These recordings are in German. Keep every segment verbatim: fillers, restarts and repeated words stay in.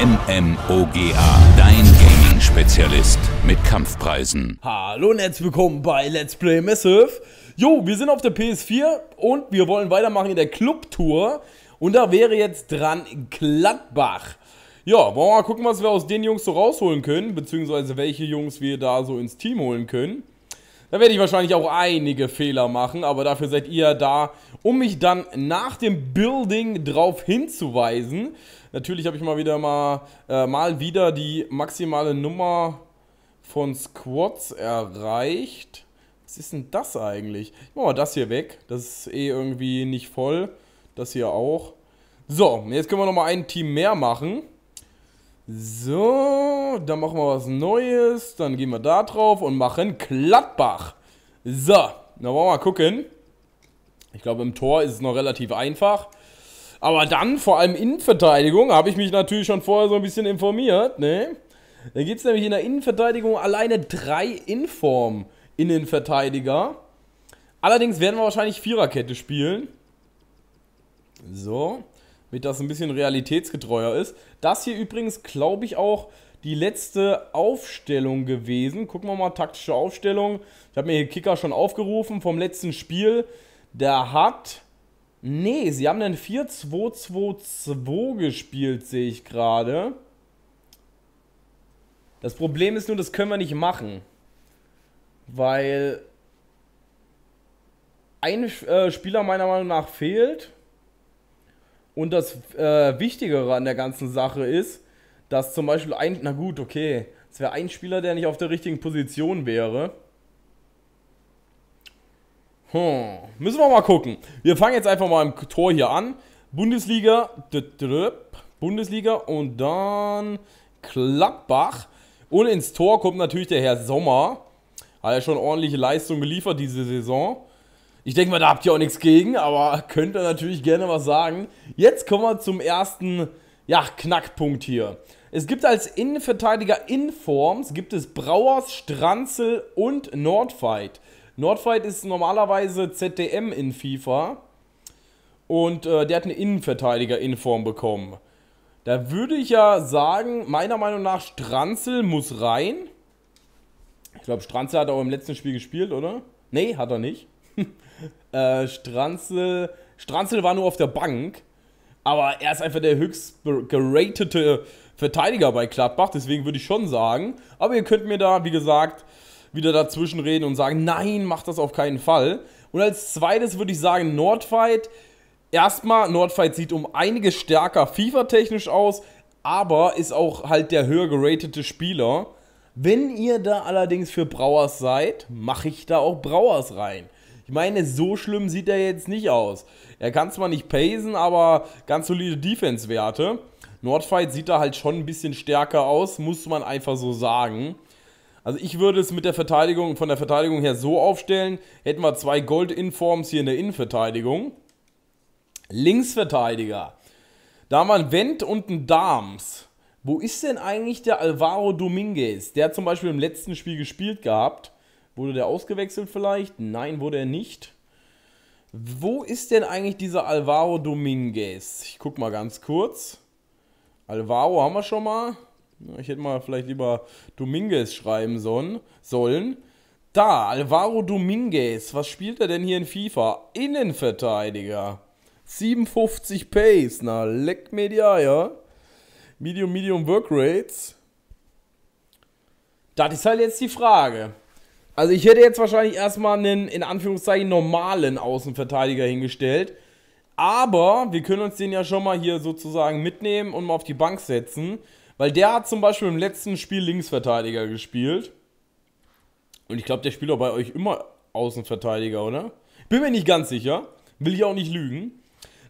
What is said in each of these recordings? M M O G A, dein Gaming-Spezialist mit Kampfpreisen. Hallo und herzlich willkommen bei Let's Play Massive. Jo, wir sind auf der P S vier und wir wollen weitermachen in der Club-Tour. Und da wäre jetzt dran Gladbach. Ja, wollen wir mal gucken, was wir aus den Jungs so rausholen können, beziehungsweise welche Jungs wir da so ins Team holen können. Da werde ich wahrscheinlich auch einige Fehler machen, aber dafür seid ihr da, um mich dann nach dem Building drauf hinzuweisen. Natürlich habe ich mal wieder mal, äh, mal wieder die maximale Nummer von Squads erreicht. Was ist denn das eigentlich? Ich mache mal das hier weg. Das ist eh irgendwie nicht voll. Das hier auch. So, jetzt können wir nochmal ein Team mehr machen. So, dann machen wir was Neues. Dann gehen wir da drauf und machen Gladbach. So, dann wollen wir mal gucken. Ich glaube, im Tor ist es noch relativ einfach. Aber dann, vor allem Innenverteidigung, habe ich mich natürlich schon vorher so ein bisschen informiert. Ne? Da gibt es nämlich in der Innenverteidigung alleine drei Inform-Innenverteidiger. Allerdings werden wir wahrscheinlich Viererkette spielen. So, damit das ein bisschen realitätsgetreuer ist. Das hier übrigens, glaube ich, auch die letzte Aufstellung gewesen. Gucken wir mal, taktische Aufstellung. Ich habe mir hier Kicker schon aufgerufen vom letzten Spiel. Der hat... Nee, sie haben dann vier zwei zwei zwei gespielt, sehe ich gerade. Das Problem ist nur, das können wir nicht machen. Weil ein äh, Spieler meiner Meinung nach fehlt. Und das äh, Wichtigere an der ganzen Sache ist, dass zum Beispiel ein... Na gut, okay. Es wäre ein Spieler, der nicht auf der richtigen Position wäre. Hm. Müssen wir mal gucken. Wir fangen jetzt einfach mal im Tor hier an. Bundesliga. Bundesliga und dann Gladbach. Und ins Tor kommt natürlich der Herr Sommer. Hat ja schon ordentliche Leistung geliefert diese Saison. Ich denke mal, da habt ihr auch nichts gegen, aber könnt ihr natürlich gerne was sagen. Jetzt kommen wir zum ersten, ja, Knackpunkt hier. Es gibt als Innenverteidiger Informs, gibt es Brauers, Stranzel und Nordtveit. Nordtveit ist normalerweise Z D M in FIFA und äh, der hat eine Innenverteidiger-Inform bekommen. Da würde ich ja sagen, meiner Meinung nach, Stranzel muss rein. Ich glaube, Stranzel hat auch im letzten Spiel gespielt, oder? Nee, hat er nicht. Äh, Stranzel, Stranzel war nur auf der Bank, aber er ist einfach der höchst geratete Verteidiger bei Gladbach, deswegen würde ich schon sagen, aber ihr könnt mir da, wie gesagt, wieder dazwischen reden und sagen, nein, macht das auf keinen Fall. Und als zweites würde ich sagen, Nordtveit. Erstmal, Nordtveit sieht um einiges stärker FIFA-technisch aus, aber ist auch halt der höher geratete Spieler. Wenn ihr da allerdings für Brauers seid, mache ich da auch Brauers rein. Ich meine, so schlimm sieht er jetzt nicht aus. Er kann zwar nicht pacen, aber ganz solide Defense-Werte. Nordtveit sieht da halt schon ein bisschen stärker aus, muss man einfach so sagen. Also ich würde es mit der Verteidigung, von der Verteidigung her so aufstellen, hätten wir zwei Gold-Informs hier in der Innenverteidigung. Linksverteidiger. Da haben wir einen Wendt und einen Dahms. Wo ist denn eigentlich der Alvaro Dominguez? Der hat zum Beispiel im letzten Spiel gespielt gehabt. Wurde der ausgewechselt vielleicht? Nein, wurde er nicht. Wo ist denn eigentlich dieser Alvaro Dominguez? Ich guck mal ganz kurz. Alvaro haben wir schon mal. Ich hätte mal vielleicht lieber Dominguez schreiben sollen. Da, Alvaro Dominguez. Was spielt er denn hier in FIFA? Innenverteidiger. siebenundfünfzig Pace. Na, leck mir die Eier. Medium, Medium Workrates. Das ist halt jetzt die Frage. Also ich hätte jetzt wahrscheinlich erstmal einen, in Anführungszeichen, normalen Außenverteidiger hingestellt. Aber wir können uns den ja schon mal hier sozusagen mitnehmen und mal auf die Bank setzen. Weil der hat zum Beispiel im letzten Spiel Linksverteidiger gespielt. Und ich glaube, der spielt auch bei euch immer Außenverteidiger, oder? Bin mir nicht ganz sicher. Will ich auch nicht lügen.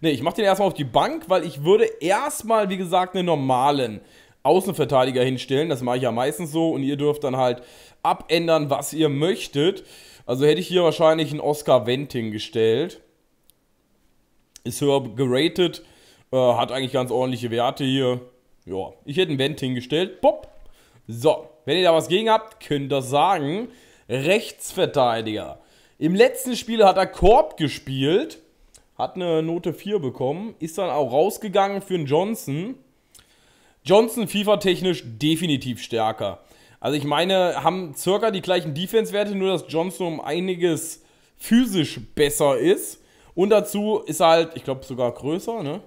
Ne, ich mache den erstmal auf die Bank, weil ich würde erstmal, wie gesagt, einen normalen Außenverteidiger hinstellen. Das mache ich ja meistens so und ihr dürft dann halt abändern, was ihr möchtet. Also hätte ich hier wahrscheinlich einen Oscar Wendt hingestellt. Ist höher geratet, äh, hat eigentlich ganz ordentliche Werte hier. Ja, ich hätte einen Wendt hingestellt. Pop. So, wenn ihr da was gegen habt, könnt ihr sagen. Rechtsverteidiger. Im letzten Spiel hat er Korb gespielt, hat eine Note vier bekommen, ist dann auch rausgegangen für einen Johnson. Johnson FIFA-technisch definitiv stärker. Also ich meine, haben circa die gleichen Defense-Werte, nur dass Johnson um einiges physisch besser ist. Und dazu ist er halt, ich glaube, sogar größer, ne?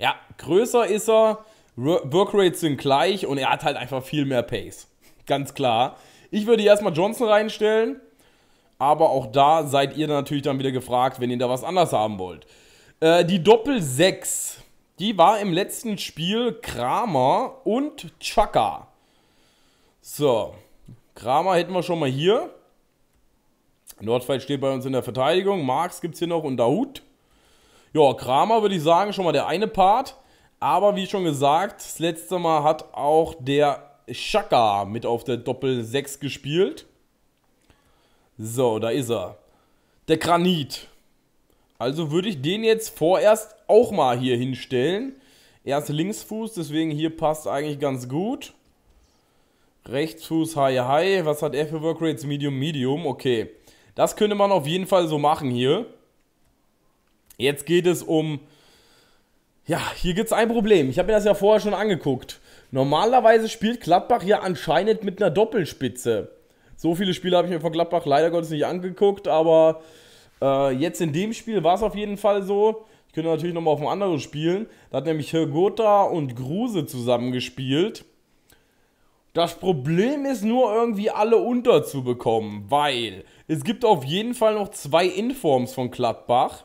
Ja, größer ist er, Workrates sind gleich und er hat halt einfach viel mehr Pace. Ganz klar. Ich würde erstmal Johnson reinstellen, aber auch da seid ihr natürlich dann wieder gefragt, wenn ihr da was anders haben wollt. Äh, die Doppel sechs, die war im letzten Spiel Kramer und Xhaka. So, Kramer hätten wir schon mal hier. Nordtveit steht bei uns in der Verteidigung. Marx gibt es hier noch und Dahoud. Ja, Kramer würde ich sagen, schon mal der eine Part. Aber wie schon gesagt, das letzte Mal hat auch der Xhaka mit auf der Doppel sechs gespielt. So, da ist er. Der Granit. Also würde ich den jetzt vorerst auch mal hier hinstellen. Er ist Linksfuß, deswegen hier passt eigentlich ganz gut. Rechtsfuß, High, High. Was hat er für Workrates? Medium, Medium. Okay. Das könnte man auf jeden Fall so machen hier. Jetzt geht es um... Ja, hier gibt es ein Problem. Ich habe mir das ja vorher schon angeguckt. Normalerweise spielt Gladbach ja anscheinend mit einer Doppelspitze. So viele Spiele habe ich mir von Gladbach leider Gottes nicht angeguckt, aber äh, jetzt in dem Spiel war es auf jeden Fall so. Ich könnte natürlich nochmal auf ein anderes spielen. Da hat nämlich Hermann und Kruse zusammengespielt. Das Problem ist nur, irgendwie alle unterzubekommen, weil es gibt auf jeden Fall noch zwei Informs von Gladbach.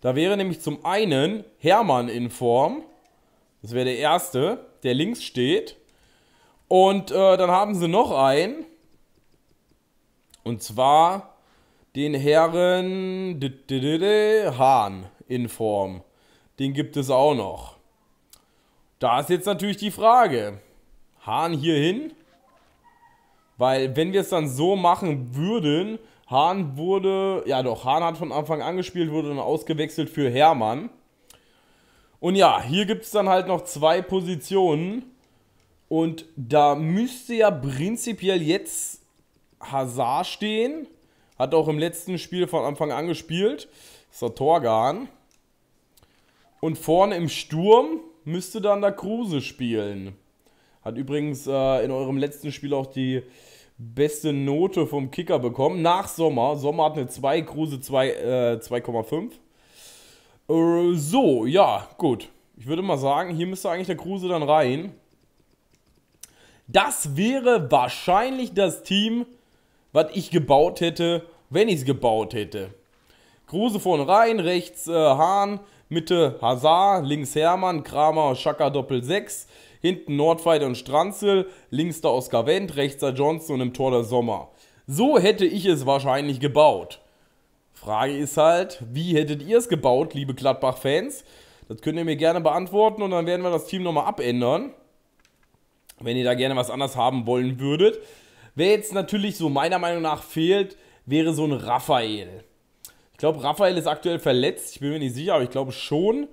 Da wäre nämlich zum einen Hermann in Form. Das wäre der erste, der links steht. Und äh, dann haben sie noch einen. Und zwar den Herren Hahn in Form. Den gibt es auch noch. Da ist jetzt natürlich die Frage. Hahn hier hin? Weil wenn wir es dann so machen würden... Hahn wurde, ja doch, Hahn hat von Anfang an gespielt, wurde dann ausgewechselt für Hermann. Und ja, hier gibt es dann halt noch zwei Positionen. Und da müsste ja prinzipiell jetzt Hazard stehen. Hat auch im letzten Spiel von Anfang an gespielt. Ist der Torgan. Und vorne im Sturm müsste dann der Kruse spielen. Hat übrigens äh, in eurem letzten Spiel auch die... beste Note vom Kicker bekommen. Nach Sommer. Sommer hat eine zwei, Kruse zwei Komma fünf. Äh, äh, so, ja, gut. Ich würde mal sagen, hier müsste eigentlich der Kruse dann rein. Das wäre wahrscheinlich das Team, was ich gebaut hätte, wenn ich es gebaut hätte. Kruse vorne rein, rechts äh, Hahn, Mitte Hazard, links Hermann, Kramer, Xhaka Doppel sechs. Hinten Nordtveit und Stranzel, links der Oscar Wendt, rechts der Johnson und im Tor der Sommer. So hätte ich es wahrscheinlich gebaut. Frage ist halt, wie hättet ihr es gebaut, liebe Gladbach-Fans? Das könnt ihr mir gerne beantworten und dann werden wir das Team nochmal abändern. Wenn ihr da gerne was anderes haben wollen würdet. Wer jetzt natürlich so meiner Meinung nach fehlt, wäre so ein Raffael. Ich glaube, Raffael ist aktuell verletzt. Ich bin mir nicht sicher, aber ich glaube schon.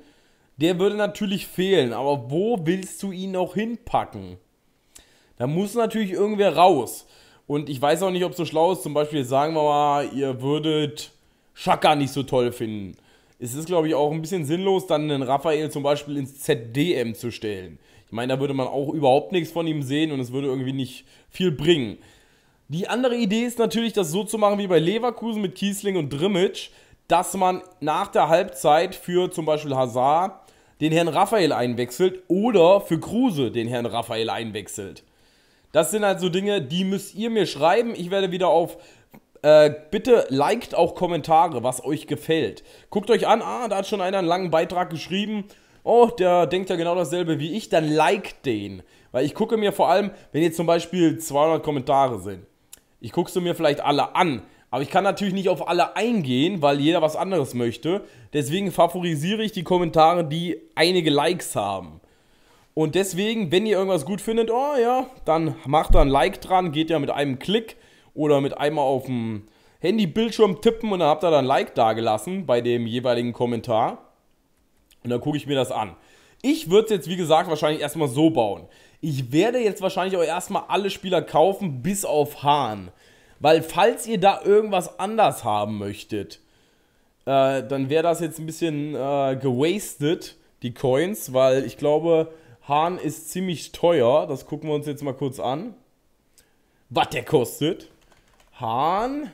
Der würde natürlich fehlen, aber wo willst du ihn noch hinpacken? Da muss natürlich irgendwer raus. Und ich weiß auch nicht, ob es so schlau ist. Zum Beispiel, sagen wir mal, ihr würdet Xhaka nicht so toll finden. Es ist, glaube ich, auch ein bisschen sinnlos, dann einen Raffael zum Beispiel ins Z D M zu stellen. Ich meine, da würde man auch überhaupt nichts von ihm sehen und es würde irgendwie nicht viel bringen. Die andere Idee ist natürlich, das so zu machen wie bei Leverkusen mit Kiesling und Drimmitsch, dass man nach der Halbzeit für zum Beispiel Hazard den Herrn Raffael einwechselt oder für Kruse den Herrn Raffael einwechselt. Das sind halt so Dinge, die müsst ihr mir schreiben. Ich werde wieder auf, äh, bitte liked auch Kommentare, was euch gefällt. Guckt euch an, ah, da hat schon einer einen langen Beitrag geschrieben. Oh, der denkt ja genau dasselbe wie ich, dann liked den. Weil ich gucke mir vor allem, wenn jetzt zum Beispiel zweihundert Kommentare sind, ich gucke sie mir vielleicht alle an. Aber ich kann natürlich nicht auf alle eingehen, weil jeder was anderes möchte. Deswegen favorisiere ich die Kommentare, die einige Likes haben. Und deswegen, wenn ihr irgendwas gut findet, oh ja, dann macht da ein Like dran, geht ja mit einem Klick oder mit einmal auf dem Handybildschirm tippen und dann habt ihr da ein Like dagelassen bei dem jeweiligen Kommentar. Und dann gucke ich mir das an. Ich würde es jetzt, wie gesagt, wahrscheinlich erstmal so bauen. Ich werde jetzt wahrscheinlich auch erstmal alle Spieler kaufen, bis auf Hahn. Weil falls ihr da irgendwas anders haben möchtet, äh, dann wäre das jetzt ein bisschen äh, gewastet, die Coins, weil ich glaube, Hahn ist ziemlich teuer. Das gucken wir uns jetzt mal kurz an. Was der kostet. Hahn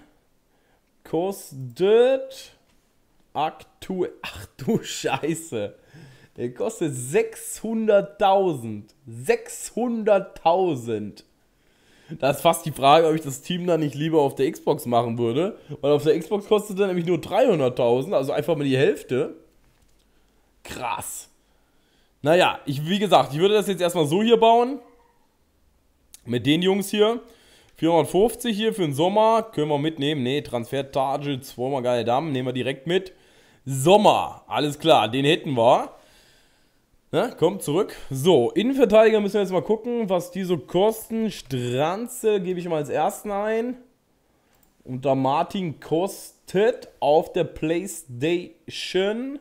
kostet aktuell... Ach du Scheiße. Der kostet sechshunderttausend. sechshunderttausend. Das ist fast die Frage, ob ich das Team dann nicht lieber auf der Xbox machen würde. Weil auf der Xbox kostet er nämlich nur dreihunderttausend. Also einfach mal die Hälfte. Krass. Naja, ich, wie gesagt, ich würde das jetzt erstmal so hier bauen. Mit den Jungs hier. vierhundertfünfzig hier für den Sommer. Können wir mitnehmen. Ne, Transfer-Target, zweimal geile Damen. Nehmen wir direkt mit. Sommer, alles klar, den hätten wir. Na, kommt zurück. So, Innenverteidiger müssen wir jetzt mal gucken, was die so kosten. Stranzel gebe ich mal als ersten ein. Und da Martin kostet auf der PlayStation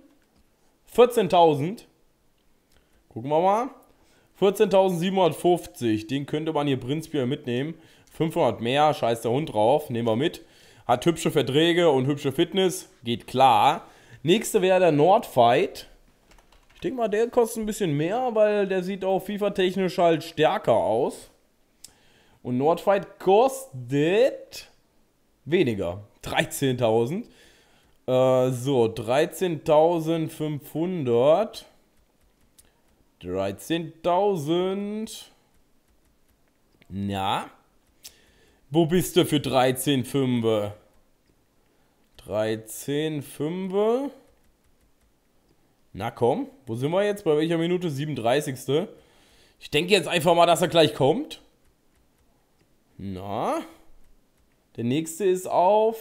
vierzehntausend. Gucken wir mal. vierzehntausendsiebenhundertfünfzig. Den könnte man hier prinzipiell mitnehmen. fünfhundert mehr, scheiß der Hund drauf. Nehmen wir mit. Hat hübsche Verträge und hübsche Fitness. Geht klar. Nächste wäre der Nordtveit. Ich denke mal, der kostet ein bisschen mehr, weil der sieht auch FIFA-technisch halt stärker aus. Und Nordtveit kostet weniger. dreizehntausend. Äh, so, dreizehntausendfünfhundert. dreizehntausend. Na? Wo bist du für dreizehn Komma fünf? dreizehn Komma fünf. Na komm, wo sind wir jetzt? Bei welcher Minute? siebenunddreißig. Ich denke jetzt einfach mal, dass er gleich kommt. Na? Der nächste ist auf...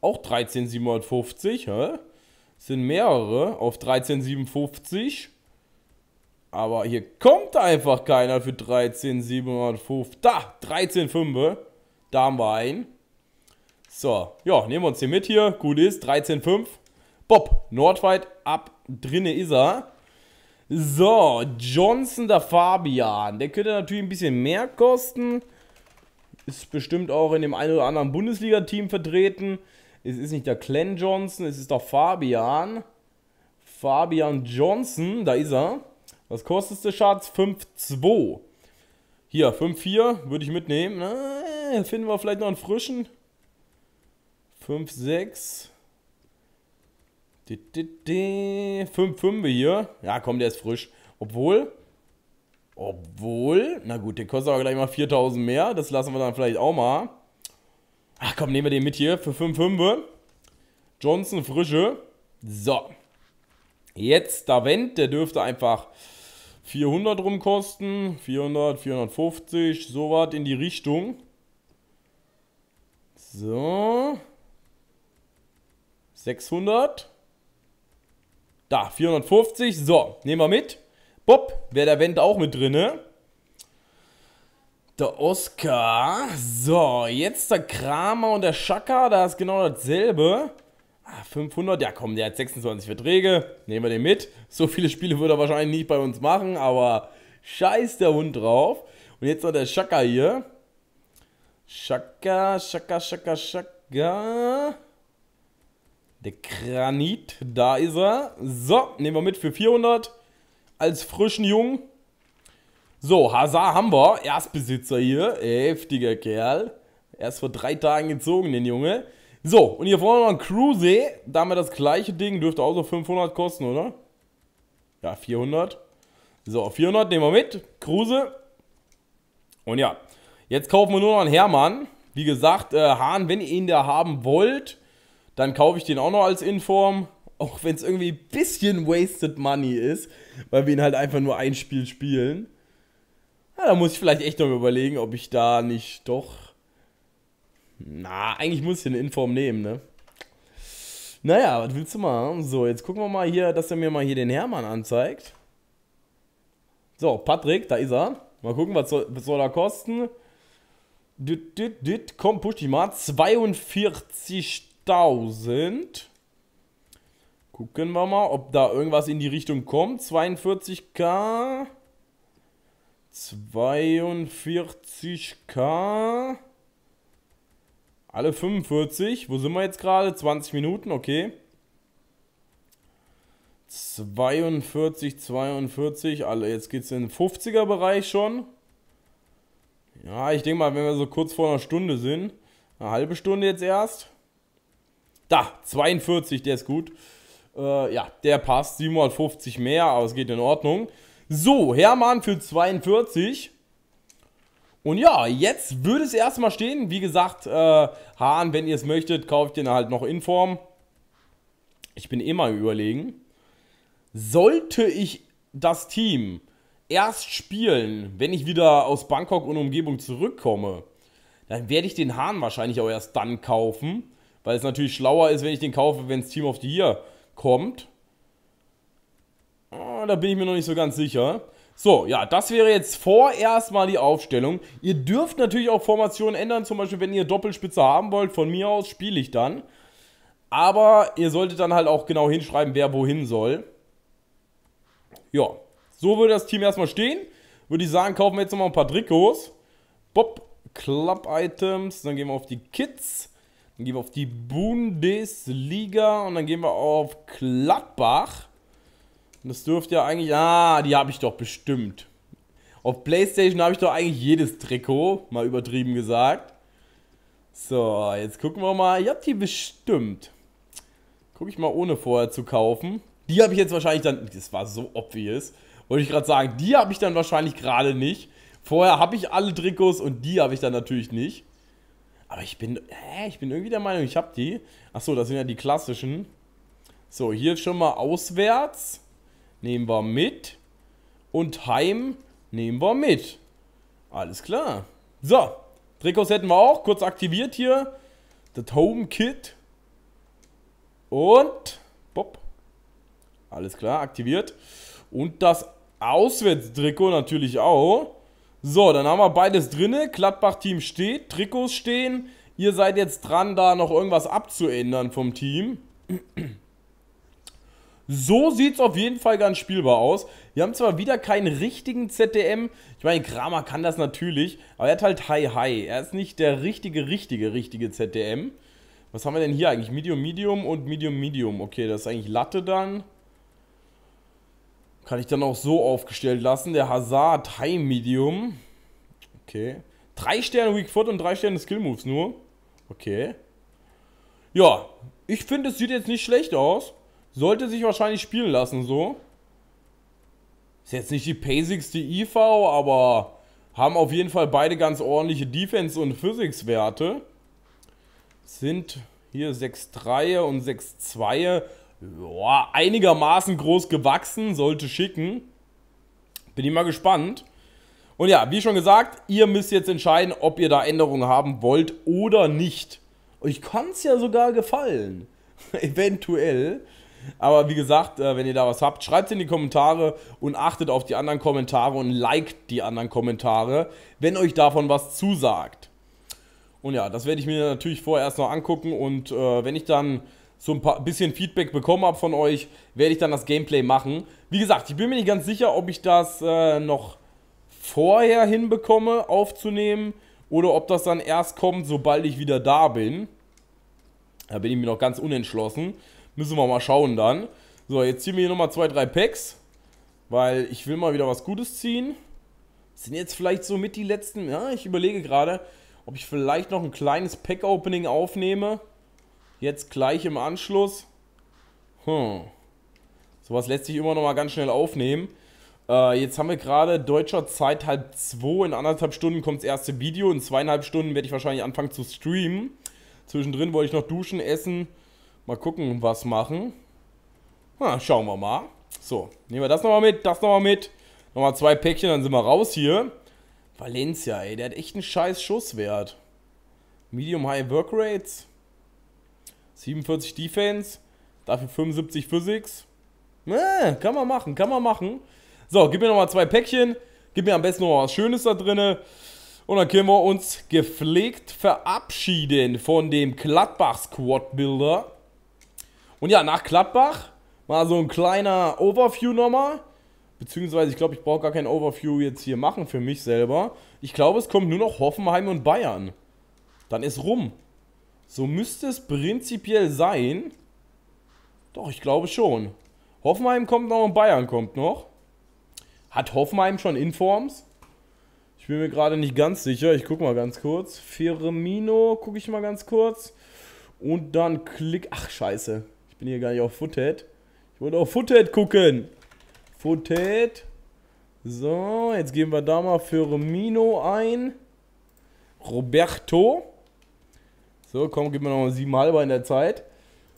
Auch dreizehn Komma siebenhundertfünfzig, hä? Es sind mehrere auf dreizehn Komma siebenhundertfünfzig. Aber hier kommt einfach keiner für dreizehn Komma siebenhundertfünfzig. Da, dreizehn Komma fünf. Da haben wir einen. So, ja, nehmen wir uns den mit hier. Gut ist, dreizehn Komma fünf. Bob, Nordtveit, ab drinne ist er. So, Johnson, der Fabian. Der könnte natürlich ein bisschen mehr kosten. Ist bestimmt auch in dem einen oder anderen Bundesliga-Team vertreten. Es ist nicht der Glenn Johnson, es ist der Fabian. Fabian Johnson, da ist er. Was kostet der Schatz? fünf Komma zwei. Hier, fünf Komma vier würde ich mitnehmen. Na, finden wir vielleicht noch einen frischen. fünf Komma sechs. fünf Komma fünf hier. Ja, komm, der ist frisch. Obwohl, obwohl, na gut, der kostet aber gleich mal viertausend mehr. Das lassen wir dann vielleicht auch mal. Ach komm, nehmen wir den mit hier für fünf Komma fünf. Johnson, frische. So. Jetzt der Wendt, der dürfte einfach vierhundert rum kosten. vierhundert, vierhundertfünfzig, so was in die Richtung. So. sechshundert. Da, vierhundertfünfzig. So, nehmen wir mit. Bob, wäre der Wendt auch mit drinne. Der Oscar. So, jetzt der Kramer und der Xhaka. Da ist genau dasselbe. Ah, fünfhundert. Ja, komm, der hat sechsundzwanzig Verträge. Nehmen wir den mit. So viele Spiele würde er wahrscheinlich nicht bei uns machen, aber scheiß der Hund drauf. Und jetzt noch der Xhaka hier. Xhaka, Xhaka, Xhaka, Xhaka. Der Granit, da ist er. So, nehmen wir mit für vierhundert. Als frischen Jungen. So, Hazard haben wir. Erstbesitzer hier. Heftiger Kerl. Erst vor drei Tagen gezogen, den Junge. So, und hier vorne noch ein Kruse. Da haben wir das gleiche Ding. Dürfte auch so fünfhundert kosten, oder? Ja, vierhundert. So, vierhundert nehmen wir mit. Kruse. Und ja, jetzt kaufen wir nur noch einen Hermann. Wie gesagt, äh, Hahn, wenn ihr ihn da haben wollt, dann kaufe ich den auch noch als Inform. Auch wenn es irgendwie ein bisschen wasted money ist, weil wir ihn halt einfach nur ein Spiel spielen. Ja, da muss ich vielleicht echt noch überlegen, ob ich da nicht doch... Na, eigentlich muss ich den Inform nehmen, ne? Naja, was willst du machen? So, jetzt gucken wir mal hier, dass er mir mal hier den Hermann anzeigt. So, Patrick, da ist er. Mal gucken, was soll, was soll er kosten? Dit, dit, dit. Komm, push dich mal. zweiundvierzigtausend. Gucken wir mal, ob da irgendwas in die Richtung kommt. zweiundvierzigtausend. zweiundvierzigtausend. Alle fünfundvierzig. Wo sind wir jetzt gerade? zwanzig Minuten, okay. zweiundvierzig, zweiundvierzig, alle, jetzt geht es in den fünfziger-Bereich schon. Ja, ich denke mal, wenn wir so kurz vor einer Stunde sind, eine halbe Stunde jetzt erst. Da, zweiundvierzig, der ist gut. Äh, ja, der passt, siebenhundertfünfzig mehr, aber es geht in Ordnung. So, Hermann für zweiundvierzig. Und ja, jetzt würde es erstmal stehen. Wie gesagt, äh, Hahn, wenn ihr es möchtet, kauft den halt noch in Form. Ich bin immer überlegen. Sollte ich das Team erst spielen, wenn ich wieder aus Bangkok und Umgebung zurückkomme, dann werde ich den Hahn wahrscheinlich auch erst dann kaufen, weil es natürlich schlauer ist, wenn ich den kaufe, wenn es Team of the Year kommt. Oh, da bin ich mir noch nicht so ganz sicher. So, ja, das wäre jetzt vorerst mal die Aufstellung. Ihr dürft natürlich auch Formationen ändern, zum Beispiel, wenn ihr Doppelspitze haben wollt, von mir aus spiele ich dann. Aber ihr solltet dann halt auch genau hinschreiben, wer wohin soll. Ja, so würde das Team erstmal stehen. Würde ich sagen, kaufen wir jetzt nochmal ein paar Trikots. Bob, Club-Items, dann gehen wir auf die Kids, dann gehen wir auf die Bundesliga und dann gehen wir auf Gladbach. Und das dürfte ja eigentlich, ah, die habe ich doch bestimmt. Auf PlayStation habe ich doch eigentlich jedes Trikot, mal übertrieben gesagt. So, jetzt gucken wir mal, ich habe die bestimmt. Gucke ich mal, ohne vorher zu kaufen. Die habe ich jetzt wahrscheinlich dann, das war so obvious, wollte ich gerade sagen, die habe ich dann wahrscheinlich gerade nicht. Vorher habe ich alle Trikots und die habe ich dann natürlich nicht. Aber ich bin, äh, ich bin irgendwie der Meinung, ich habe die. Achso, das sind ja die klassischen. So, hier schon mal auswärts. Nehmen wir mit. Und heim nehmen wir mit. Alles klar. So, Trikots hätten wir auch. Kurz aktiviert hier. Das Home Kit. Und, bopp. Alles klar, aktiviert. Und das Auswärtstrikot natürlich auch. So, dann haben wir beides drinne. Gladbach-Team steht, Trikots stehen. Ihr seid jetzt dran, da noch irgendwas abzuändern vom Team. So sieht es auf jeden Fall ganz spielbar aus. Wir haben zwar wieder keinen richtigen Z D M. Ich meine, Kramer kann das natürlich. Aber er hat halt High-High. Er ist nicht der richtige, richtige, richtige Z D M. Was haben wir denn hier eigentlich? Medium-Medium und Medium-Medium. Okay, das ist eigentlich Latte dann. Kann ich dann auch so aufgestellt lassen. Der Hazard High Medium. Okay. Drei Sterne Weak Foot und drei Sterne Skill Moves nur. Okay. Ja, ich finde, es sieht jetzt nicht schlecht aus. Sollte sich wahrscheinlich spielen lassen so. Ist jetzt nicht die basicsste I V, aber haben auf jeden Fall beide ganz ordentliche Defense- und Physics-Werte. Sind hier sechs Komma drei und sechs Komma zwei. Boah, einigermaßen groß gewachsen, sollte schicken. Bin ich mal gespannt. Und ja, wie schon gesagt, ihr müsst jetzt entscheiden, ob ihr da Änderungen haben wollt oder nicht. Euch kann es ja sogar gefallen. Eventuell. Aber wie gesagt, wenn ihr da was habt, schreibt es in die Kommentare und achtet auf die anderen Kommentare und liked die anderen Kommentare, wenn euch davon was zusagt. Und ja, das werde ich mir natürlich vorerst noch angucken und äh, wenn ich dann so ein paar, bisschen Feedback bekommen habe von euch, werde ich dann das Gameplay machen. Wie gesagt, ich bin mir nicht ganz sicher, ob ich das äh, noch vorher hinbekomme aufzunehmen oder ob das dann erst kommt, sobald ich wieder da bin. Da bin ich mir noch ganz unentschlossen. Müssen wir mal schauen dann. So, jetzt ziehen wir hier nochmal zwei, drei Packs, weil ich will mal wieder was Gutes ziehen. Das sind jetzt vielleicht so mit die letzten, ja, ich überlege gerade, ob ich vielleicht noch ein kleines Pack-Opening aufnehme. Jetzt gleich im Anschluss. Hm. Sowas lässt sich immer noch mal ganz schnell aufnehmen. Äh, jetzt haben wir gerade deutscher Zeit halb zwei. In anderthalb Stunden kommt das erste Video. In zweieinhalb Stunden werde ich wahrscheinlich anfangen zu streamen. Zwischendrin wollte ich noch duschen, essen. Mal gucken, was machen. Ha, schauen wir mal. So, nehmen wir das nochmal mit, das nochmal mit. Nochmal zwei Päckchen, dann sind wir raus hier. Valencia, ey, der hat echt einen scheiß Schusswert. Medium High Work Rates. siebenundvierzig Defense, dafür fünfundsiebzig Physics. Äh, kann man machen, kann man machen. So, gib mir nochmal zwei Päckchen. Gib mir am besten nochmal was Schönes da drin. Und dann können wir uns gepflegt verabschieden von dem Gladbach-Squad-Builder. Und ja, nach Gladbach mal so ein kleiner Overview nochmal. Beziehungsweise, ich glaube, ich brauche gar kein Overview jetzt hier machen für mich selber. Ich glaube, es kommt nur noch Hoffenheim und Bayern. Dann ist rum. So müsste es prinzipiell sein. Doch, ich glaube schon. Hoffenheim kommt noch und Bayern kommt noch. Hat Hoffenheim schon Informs? Ich bin mir gerade nicht ganz sicher. Ich gucke mal ganz kurz. Firmino gucke ich mal ganz kurz. Und dann klick... Ach, scheiße. Ich bin hier gar nicht auf Futhead. Ich wollte auf Futhead gucken. Futhead. So, jetzt geben wir da mal Firmino ein. Roberto. So, komm, gib mir nochmal sieben halber in der Zeit.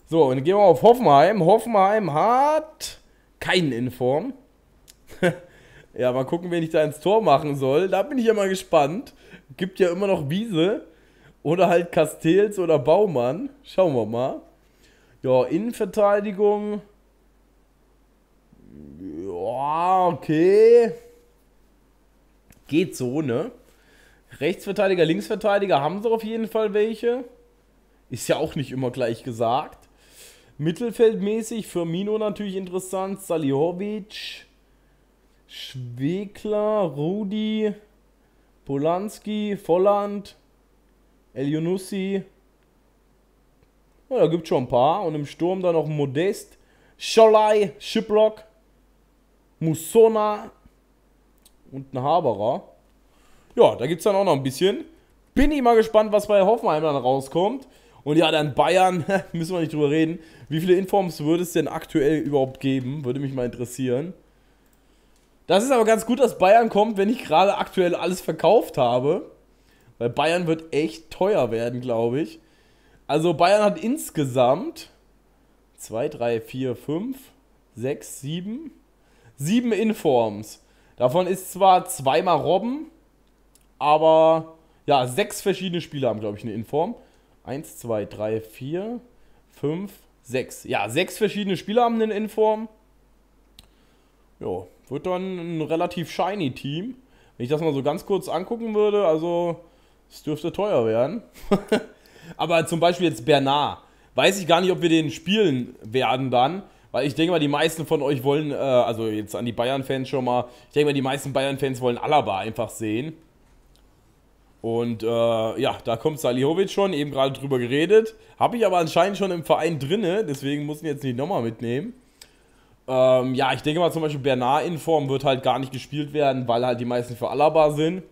So, und dann gehen wir auf Hoffenheim. Hoffenheim hat keinen Inform. Ja, mal gucken, wen ich da ins Tor machen soll. Da bin ich ja mal gespannt. Gibt ja immer noch Wiese. Oder halt Castells oder Baumann. Schauen wir mal. Ja, Innenverteidigung. Ja, okay. Geht so, ne? Rechtsverteidiger, Linksverteidiger haben sie auf jeden Fall welche. Ist ja auch nicht immer gleich gesagt. Mittelfeldmäßig, Firmino natürlich interessant. Salihovic. Schwegler, Rudi, Polanski, Volland, Elionussi. Ja, da gibt es schon ein paar. Und im Sturm dann noch Modest, Scholai, Schiplock, Musona und ein Haberer. Ja, da gibt es dann auch noch ein bisschen. Bin ich mal gespannt, was bei Hoffenheim dann rauskommt. Und ja, dann Bayern, müssen wir nicht drüber reden. Wie viele Informs würde es denn aktuell überhaupt geben? Würde mich mal interessieren. Das ist aber ganz gut, dass Bayern kommt, wenn ich gerade aktuell alles verkauft habe. Weil Bayern wird echt teuer werden, glaube ich. Also Bayern hat insgesamt zwei, drei, vier, fünf, sechs, sieben. sieben Informs. Davon ist zwar zweimal Robben, aber ja, sechs verschiedene Spieler haben, glaube ich, eine Inform. eins, zwei, drei, vier, fünf, sechs. Ja, sechs verschiedene Spieler haben eine Inform. Jo, wird dann ein relativ shiny Team. Wenn ich das mal so ganz kurz angucken würde, also es dürfte teuer werden. Aber zum Beispiel jetzt Bernard. Weiß ich gar nicht, ob wir den spielen werden dann. Weil ich denke mal, die meisten von euch wollen, äh, also jetzt an die Bayern-Fans schon mal, ich denke mal, die meisten Bayern-Fans wollen Alaba einfach sehen. Und äh, ja, da kommt Salihovic schon, eben gerade drüber geredet. Habe ich aber anscheinend schon im Verein drinne, deswegen muss ich ihn jetzt nicht nochmal mitnehmen. Ähm, ja, ich denke mal zum Beispiel Bernard in Form wird halt gar nicht gespielt werden, weil halt die meisten für Alaba sind.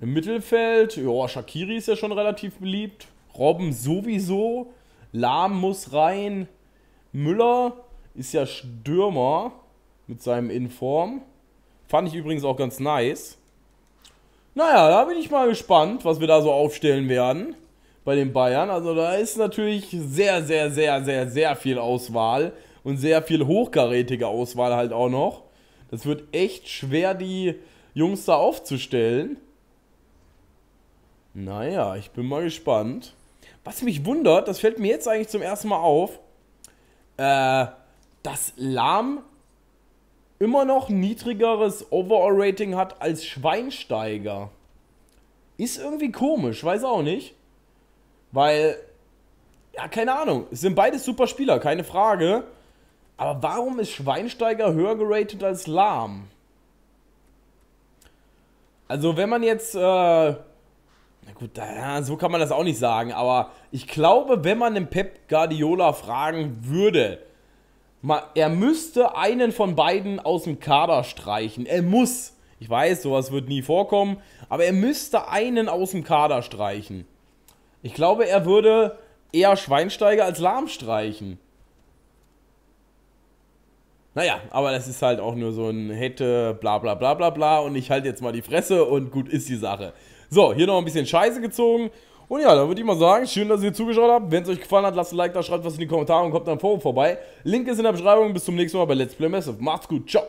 Im Mittelfeld, ja, Shaqiri ist ja schon relativ beliebt. Robben sowieso. Lahm muss rein. Müller ist ja Stürmer mit seinem Inform. Fand ich übrigens auch ganz nice. Naja, da bin ich mal gespannt, was wir da so aufstellen werden bei den Bayern. Also da ist natürlich sehr, sehr, sehr, sehr, sehr viel Auswahl und sehr viel hochkarätige Auswahl halt auch noch. Das wird echt schwer, die Jungs da aufzustellen. Naja, ich bin mal gespannt. Was mich wundert, das fällt mir jetzt eigentlich zum ersten Mal auf, äh, dass Lahm immer noch niedrigeres Overall-Rating hat als Schweinsteiger. Ist irgendwie komisch, weiß auch nicht. Weil, ja, keine Ahnung, es sind beides super Spieler, keine Frage. Aber warum ist Schweinsteiger höher geratet als Lahm? Also wenn man jetzt, äh, na gut, na, so kann man das auch nicht sagen, aber ich glaube, wenn man den Pep Guardiola fragen würde, er müsste einen von beiden aus dem Kader streichen. Er muss. Ich weiß, sowas wird nie vorkommen. Aber er müsste einen aus dem Kader streichen. Ich glaube, er würde eher Schweinsteiger als Lahm streichen. Naja, aber das ist halt auch nur so ein hätte, bla bla bla bla bla. Und ich halte jetzt mal die Fresse und gut ist die Sache. So, hier noch ein bisschen Scheiße gezogen. Und ja, da würde ich mal sagen, schön, dass ihr zugeschaut habt. Wenn es euch gefallen hat, lasst ein Like da, schreibt was in die Kommentare und kommt dann Forum vorbei. Link ist in der Beschreibung. Bis zum nächsten Mal bei Let's Play Massive. Macht's gut, ciao.